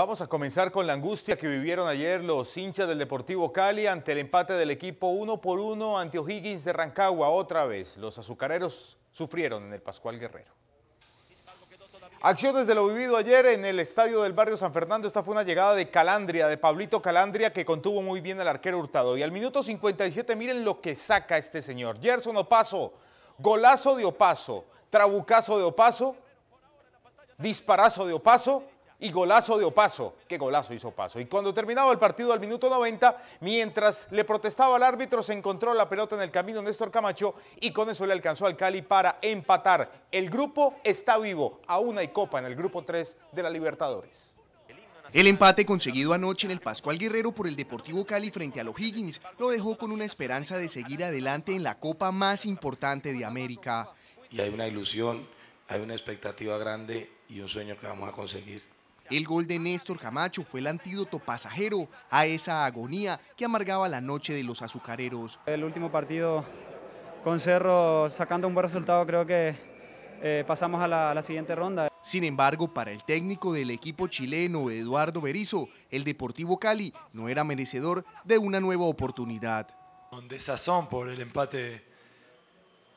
Vamos a comenzar con la angustia que vivieron ayer los hinchas del Deportivo Cali ante el empate del equipo 1-1 ante O'Higgins de Rancagua. Otra vez, los azucareros sufrieron en el Pascual Guerrero. Acciones de lo vivido ayer en el estadio del barrio San Fernando. Esta fue una llegada de Calandria, de Pablito Calandria, que contuvo muy bien al arquero Hurtado. Y al minuto 57, miren lo que saca este señor. Gerson Opazo, golazo de Opazo, trabucazo de Opazo, disparazo de Opazo y golazo de Opazo. Qué golazo hizo Opazo. Y cuando terminaba el partido al minuto 90, mientras le protestaba al árbitro, se encontró la pelota en el camino Néstor Camacho y con eso le alcanzó al Cali para empatar. El grupo está vivo. Aún hay copa en el grupo 3 de la Libertadores. El empate conseguido anoche en el Pascual Guerrero por el Deportivo Cali frente a los O'Higgins lo dejó con una esperanza de seguir adelante en la copa más importante de América. Y hay una ilusión, hay una expectativa grande y un sueño que vamos a conseguir. El gol de Néstor Camacho fue el antídoto pasajero a esa agonía que amargaba la noche de los azucareros. El último partido con Cerro, sacando un buen resultado, creo que pasamos a la siguiente ronda. Sin embargo, para el técnico del equipo chileno, Eduardo Berizzo, el Deportivo Cali no era merecedor de una nueva oportunidad. Con desazón por el empate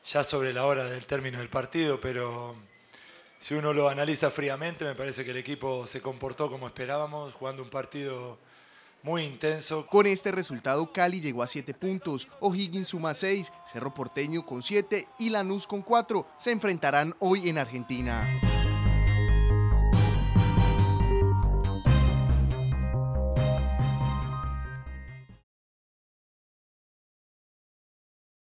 ya sobre la hora del término del partido, pero si uno lo analiza fríamente, me parece que el equipo se comportó como esperábamos, jugando un partido muy intenso. Con este resultado, Cali llegó a 7 puntos, O'Higgins suma 6, Cerro Porteño con 7 y Lanús con 4. Se enfrentarán hoy en Argentina.